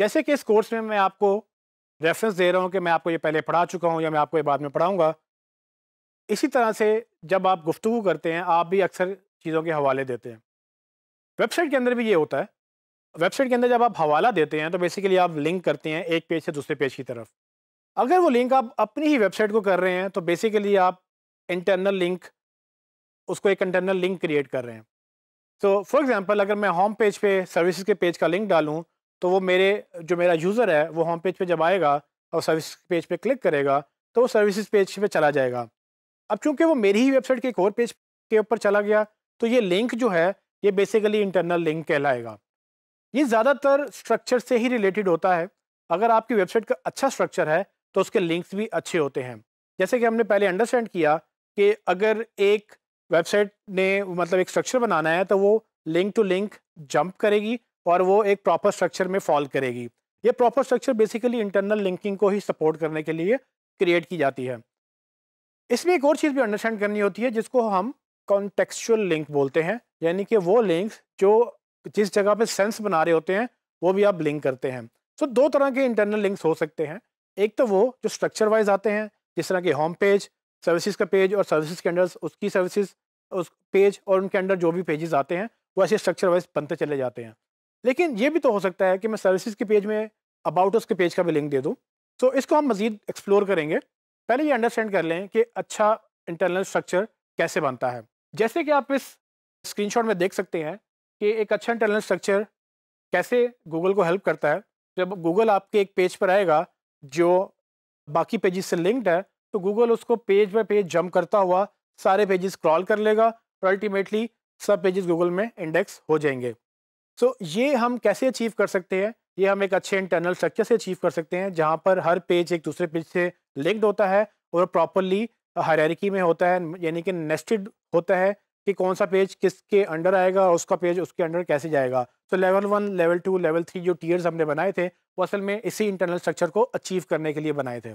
जैसे कि इस कोर्स में मैं आपको रेफरेंस दे रहा हूँ कि मैं आपको ये पहले पढ़ा चुका हूँ या मैं आपको ये बाद में पढ़ाऊँगा, इसी तरह से जब आप गुफ्तगू करते हैं आप भी अक्सर चीज़ों के हवाले देते हैं। वेबसाइट के अंदर भी ये होता है, वेबसाइट के अंदर जब आप हवाला देते हैं तो बेसिकली आप लिंक करते हैं एक पेज से दूसरे पेज की तरफ। अगर वो लिंक आप अपनी ही वेबसाइट को कर रहे हैं तो बेसिकली आप इंटरनल लिंक, उसको एक इंटरनल लिंक क्रिएट कर रहे हैं। तो फॉर एग्जांपल अगर मैं होम पेज पे सर्विसेज के पेज का लिंक डालूं तो वो मेरे जो मेरा यूज़र है वो होम पेज पे जब आएगा और सर्विस पेज पे क्लिक करेगा तो वो सर्विसेज पेज पे चला जाएगा। अब चूँकि वो मेरी ही वेबसाइट के एक और पेज के ऊपर चला गया तो ये लिंक जो है ये बेसिकली इंटरनल लिंक कहलाएगा। ये ज़्यादातर स्ट्रक्चर से ही रिलेटेड होता है। अगर आपकी वेबसाइट का अच्छा स्ट्रक्चर है तो उसके लिंक्स भी अच्छे होते हैं। जैसे कि हमने पहले अंडरस्टैंड किया कि अगर एक वेबसाइट ने मतलब एक स्ट्रक्चर बनाना है तो वो लिंक टू लिंक जंप करेगी और वो एक प्रॉपर स्ट्रक्चर में फॉल करेगी। ये proper structure basically internal linking को ही सपोर्ट करने के लिए क्रिएट की जाती है। इसमें एक और चीज़ भी अंडरस्टैंड करनी होती है जिसको हम कॉन्टेक्चुअल लिंक बोलते हैं, यानी कि वो लिंक्स जो जिस जगह पे सेंस बना रहे होते हैं वो भी आप लिंक करते हैं। तो दो तरह के इंटरनल लिंक्स हो सकते हैं, एक तो वो जो स्ट्रक्चर वाइज आते हैं जिस तरह के होम पेज, सर्विसेज का पेज और सर्विसेज के अंदर उसकी सर्विसेज उस पेज और उनके अंदर जो भी पेजेस आते हैं वो ऐसे स्ट्रक्चर वाइज बनते चले जाते हैं। लेकिन ये भी तो हो सकता है कि मैं सर्विसेज के पेज में अबाउट अस के पेज का भी लिंक दे दूँ। तो इसको हम मज़ीद एक्सप्लोर करेंगे, पहले ये अंडरस्टैंड कर लें कि अच्छा इंटरनल स्ट्रक्चर कैसे बनता है। जैसे कि आप इस स्क्रीनशॉट में देख सकते हैं कि एक अच्छा इंटरनल स्ट्रक्चर कैसे गूगल को हेल्प करता है। जब गूगल आपके एक पेज पर आएगा जो बाकी पेजेस से लिंक्ड है तो गूगल उसको पेज बाय पेज जंप करता हुआ सारे पेजेस क्रॉल कर लेगा और अल्टीमेटली सब पेजेस गूगल में इंडेक्स हो जाएंगे। सो ये हम कैसे अचीव कर सकते हैं, ये हम एक अच्छे इंटरनल स्ट्रक्चर से अचीव कर सकते हैं जहाँ पर हर पेज एक दूसरे पेज से लिंक्ड होता है और प्रॉपरली हायरार्की में होता है, यानी कि नेस्टेड होता है कि कौन सा पेज किसके अंडर आएगा और उसका पेज उसके अंडर कैसे जाएगा। तो लेवल 1, लेवल 2, लेवल 3 जो टीयर्स हमने बनाए थे वो असल में इसी इंटरनल स्ट्रक्चर को अचीव करने के लिए बनाए थे।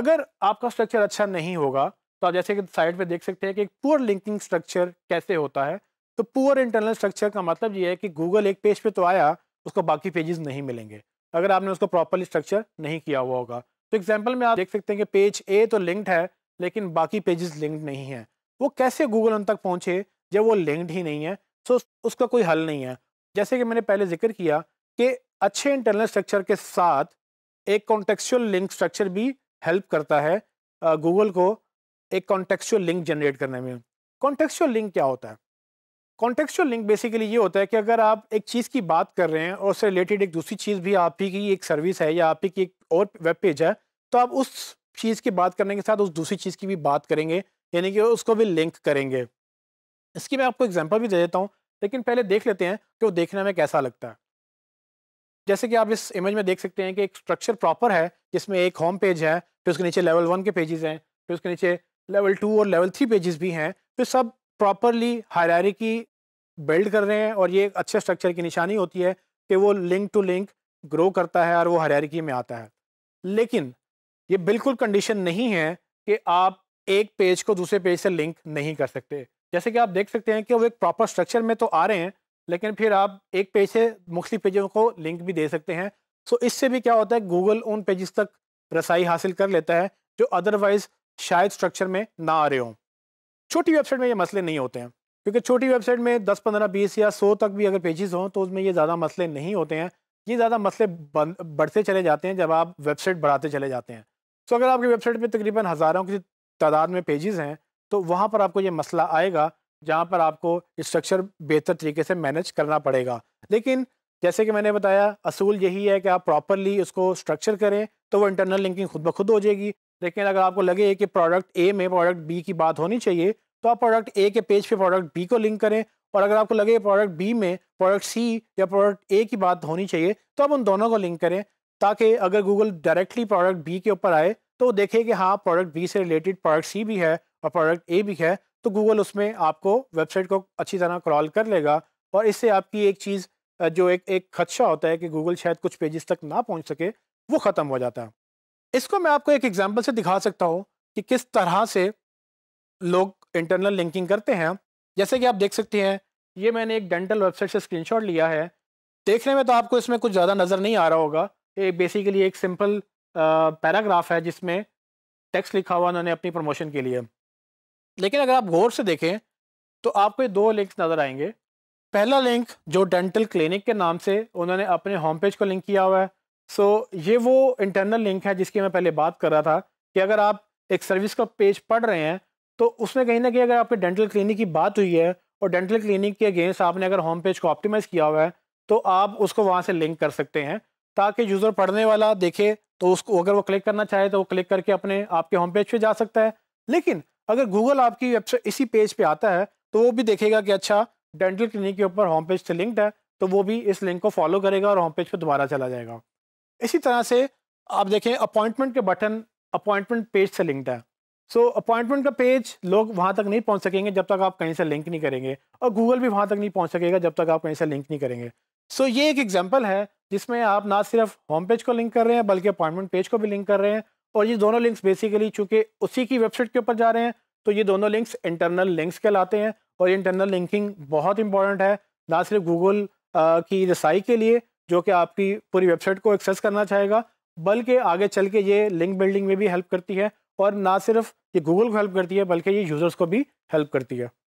अगर आपका स्ट्रक्चर अच्छा नहीं होगा तो आप जैसे कि साइड पे देख सकते हैं कि एक पुअर लिंकिंग स्ट्रक्चर कैसे होता है। तो पुअर इंटरनल स्ट्रक्चर का मतलब ये है कि गूगल एक पेज पे तो आया, उसको बाकी पेजेस नहीं मिलेंगे अगर आपने उसको प्रॉपरली स्ट्रक्चर नहीं किया हुआ होगा। तो एग्जाम्पल में आप देख सकते हैं कि पेज ए तो लिंक्ड है लेकिन बाकी पेजेस लिंक्ड नहीं हैं। वो कैसे गूगल उन तक पहुंचे जब वो लिंक्ड ही नहीं है? सो उसका कोई हल नहीं है। जैसे कि मैंने पहले जिक्र किया कि अच्छे इंटरनल स्ट्रक्चर के साथ एक कॉन्टेक्चुअल लिंक स्ट्रक्चर भी हेल्प करता है गूगल को एक कॉन्टेक्चुअल लिंक जनरेट करने में। कॉन्टेक्चुअल लिंक क्या होता है? कॉन्टेक्चुअल लिंक बेसिकली ये होता है कि अगर आप एक चीज़ की बात कर रहे हैं और उससे रिलेटेड एक दूसरी चीज़ भी आप ही की एक सर्विस है या आप ही की एक और वेब पेज है तो आप उस चीज़ की बात करने के साथ उस दूसरी चीज़ की भी बात करेंगे, यानी कि उसको भी लिंक करेंगे। इसकी मैं आपको एग्जांपल भी दे देता हूँ, लेकिन पहले देख लेते हैं कि वो देखने में कैसा लगता है। जैसे कि आप इस इमेज में देख सकते हैं कि एक स्ट्रक्चर प्रॉपर है जिसमें एक होम पेज है, फिर उसके नीचे लेवल 1 के पेजेस हैं, फिर उसके नीचे लेवल 2 और लेवल 3 पेजेस भी हैं। तो सब प्रॉपरली हायरार्की बिल्ड कर रहे हैं और ये एक अच्छे स्ट्रक्चर की निशानी होती है कि वो लिंक टू लिंक ग्रो करता है और वो हायरार्की में आता है। लेकिन ये बिल्कुल कंडीशन नहीं है कि आप एक पेज को दूसरे पेज से लिंक नहीं कर सकते। जैसे कि आप देख सकते हैं कि वो एक प्रॉपर स्ट्रक्चर में तो आ रहे हैं लेकिन फिर आप एक पेज से मुख्तलिफ पेजों को लिंक भी दे सकते हैं। सो इससे भी क्या होता है, गूगल उन पेजेस तक रसाई हासिल कर लेता है जो अदरवाइज शायद स्ट्रक्चर में ना आ रहे हों। छोटी वेबसाइट में ये मसले नहीं होते हैं क्योंकि छोटी वेबसाइट में 10, 15, 20 या 100 तक भी अगर पेजेस हों तो उसमें ये ज़्यादा मसले नहीं होते हैं। ये ज़्यादा मसले बढ़ते चले जाते हैं जब आप वेबसाइट बढ़ाते चले जाते हैं। सो अगर आपकी वेबसाइट में तकरीबन हज़ारों की तादाद में पेजेस हैं तो वहाँ पर आपको ये मसला आएगा जहाँ पर आपको स्ट्रक्चर बेहतर तरीके से मैनेज करना पड़ेगा। लेकिन जैसे कि मैंने बताया असूल यही है कि आप प्रॉपरली उसको स्ट्रक्चर करें तो वो इंटरनल लिंकिंग खुद ब खुद हो जाएगी। लेकिन अगर आपको लगे कि प्रोडक्ट ए में प्रोडक्ट बी की बात होनी चाहिए तो आप प्रोडक्ट ए के पेज पे प्रोडक्ट बी को लिंक करें, और अगर आपको लगे प्रोडक्ट बी में प्रोडक्ट सी या प्रोडक्ट ए की बात होनी चाहिए तो आप उन दोनों को लिंक करें ताकि अगर गूगल डायरेक्टली प्रोडक्ट बी के ऊपर आए तो देखें कि हाँ प्रोडक्ट बी से रिलेटेड प्रोडक्ट सी भी है और प्रोडक्ट ए भी है, तो गूगल उसमें आपको वेबसाइट को अच्छी तरह क्रॉल कर लेगा। और इससे आपकी एक चीज़ जो एक खदशा होता है कि गूगल शायद कुछ पेजेस तक ना पहुंच सके वो ख़त्म हो जाता है। इसको मैं आपको एक एग्जांपल से दिखा सकता हूँ कि किस तरह से लोग इंटरनल लिंकिंग करते हैं। जैसे कि आप देख सकते हैं, ये मैंने एक डेंटल वेबसाइट से स्क्रीनशॉट लिया है। देखने में तो आपको इसमें कुछ ज़्यादा नज़र नहीं आ रहा होगा। ये बेसिकली एक सिंपल पैराग्राफ है जिसमें टेक्स्ट लिखा हुआ उन्होंने अपनी प्रमोशन के लिए। लेकिन अगर आप गौर से देखें तो आपको ये दो लिंक्स नज़र आएंगे। पहला लिंक जो डेंटल क्लिनिक के नाम से उन्होंने अपने होम पेज को लिंक किया हुआ है। सो ये वो इंटरनल लिंक है जिसकी मैं पहले बात कर रहा था कि अगर आप एक सर्विस का पेज पढ़ रहे हैं तो उसमें कहीं ना कहीं अगर आपके डेंटल क्लिनिक की बात हुई है और डेंटल क्लिनिक के अगेंस्ट आपने अगर होम पेज को ऑप्टिमाइज़ किया हुआ है तो आप उसको वहाँ से लिंक कर सकते हैं ताकि यूज़र पढ़ने वाला देखे तो उसको अगर वो क्लिक करना चाहे तो वो क्लिक करके अपने आपके होम पेज पर जा सकता है। लेकिन अगर गूगल आपकी वेबसाइट इसी पेज पे आता है तो वो भी देखेगा कि अच्छा डेंटल क्लिनिक के ऊपर होम पेज से लिंक्ड है, तो वो भी इस लिंक को फॉलो करेगा और होम पेज पर दोबारा चला जाएगा। इसी तरह से आप देखें अपॉइंटमेंट के बटन अपॉइंटमेंट पेज से लिंक्ड है। सो अपॉइंटमेंट का पेज लोग वहाँ तक नहीं पहुँच सकेंगे जब तक आप कहीं से लिंक नहीं करेंगे, और गूगल भी वहाँ तक नहीं पहुँच सकेगा जब तक आप कहीं से लिंक नहीं करेंगे। सो ये एक एग्जाम्पल है जिसमें आप ना सिर्फ होम पेज को लिंक कर रहे हैं बल्कि अपॉइंटमेंट पेज को भी लिंक कर रहे हैं, और ये दोनों लिंक्स बेसिकली चूँकि उसी की वेबसाइट के ऊपर जा रहे हैं तो ये दोनों लिंक्स इंटरनल लिंक्स कहलाते हैं। और इंटरनल लिंकिंग बहुत इंपॉर्टेंट है ना सिर्फ गूगल की रसाई के लिए जो कि आपकी पूरी वेबसाइट को एक्सेस करना चाहेगा, बल्कि आगे चल के ये लिंक बिल्डिंग में भी हेल्प करती है, और ना सिर्फ ये गूगल को हेल्प करती है बल्कि ये यूज़र्स को भी हेल्प करती है।